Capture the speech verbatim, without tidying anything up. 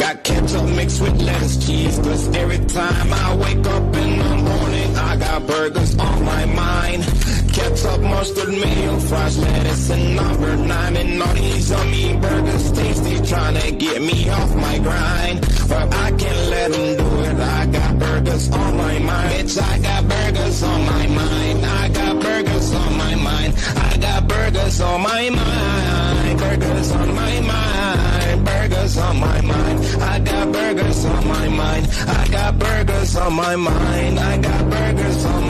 Got ketchup mixed with lettuce, cheese, cause every time I wake up in the morning, I got burgers on my mind. Ketchup, mustard, mayo, fries, lettuce, and number nine. And all these yummy burgers tasty, tryna get me off my grind. But I can't let them do it, I got burgers on my mind. Bitch, I got burgers on my mind, I got burgers on my mind. I got burgers on my mind, burgers on my mind, burgers on my mind. I got burgers on my mind, I got burgers on my mind, I got burgers on my mind.